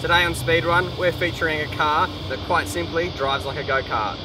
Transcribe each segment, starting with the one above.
Today on Speedrun, we're featuring a car that quite simply drives like a go-kart.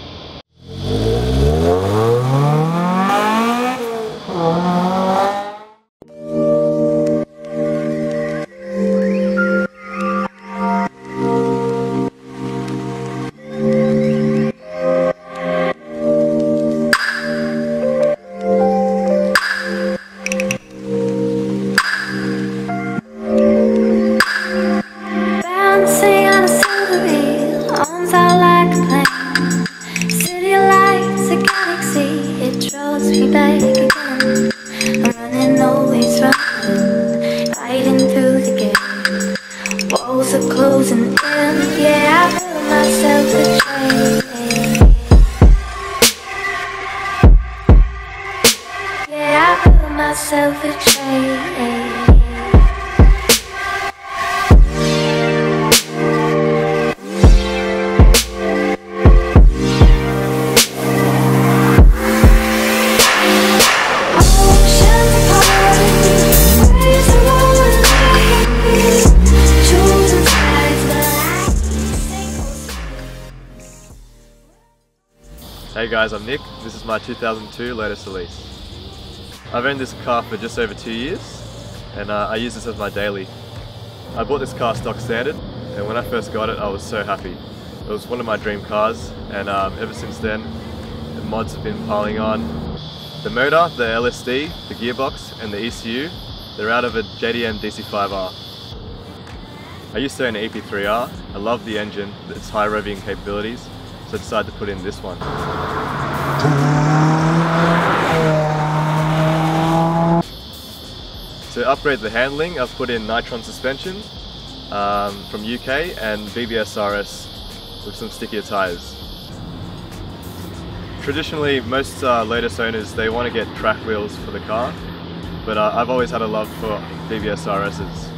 Hey guys, I'm Nick. This is my 2002 Lotus Elise. I've owned this car for just over 2 years and I use this as my daily. I bought this car stock standard and when I first got it I was so happy. It was one of my dream cars and ever since then the mods have been piling on. The motor, the LSD, the gearbox and the ECU, they're out of a JDM DC5R. I used to own an EP3R. I love the engine, its high revving capabilities. So I decided to put in this one. To upgrade the handling, I've put in Nitron suspension from UK and BBS RS with some stickier tyres. Traditionally, most Lotus owners, they want to get track wheels for the car, but I've always had a love for BBS RS's.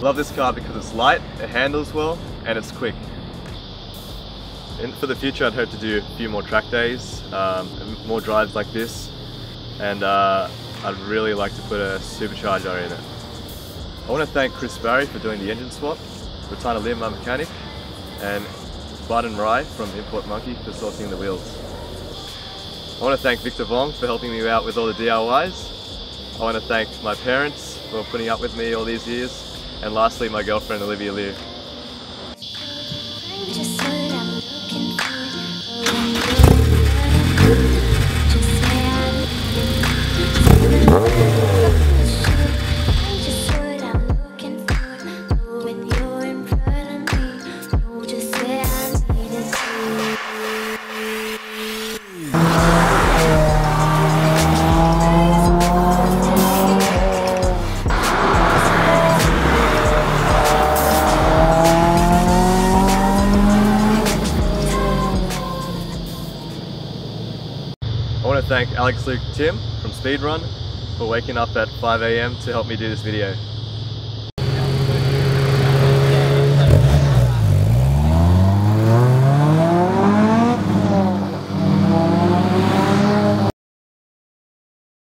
I love this car because it's light, it handles well, and it's quick. And for the future, I'd hope to do a few more track days, more drives like this, and I'd really like to put a supercharger in it. I want to thank Chris Barry for doing the engine swap, Ritana Lim, my mechanic, and Bud and Rai from Import Monkey for sourcing the wheels. I want to thank Victor Vong for helping me out with all the DIYs. I want to thank my parents for putting up with me all these years. And lastly, my girlfriend, Olivia Liu. Thank Alex, Luke, Tim from Speedrun for waking up at 5 a.m. to help me do this video.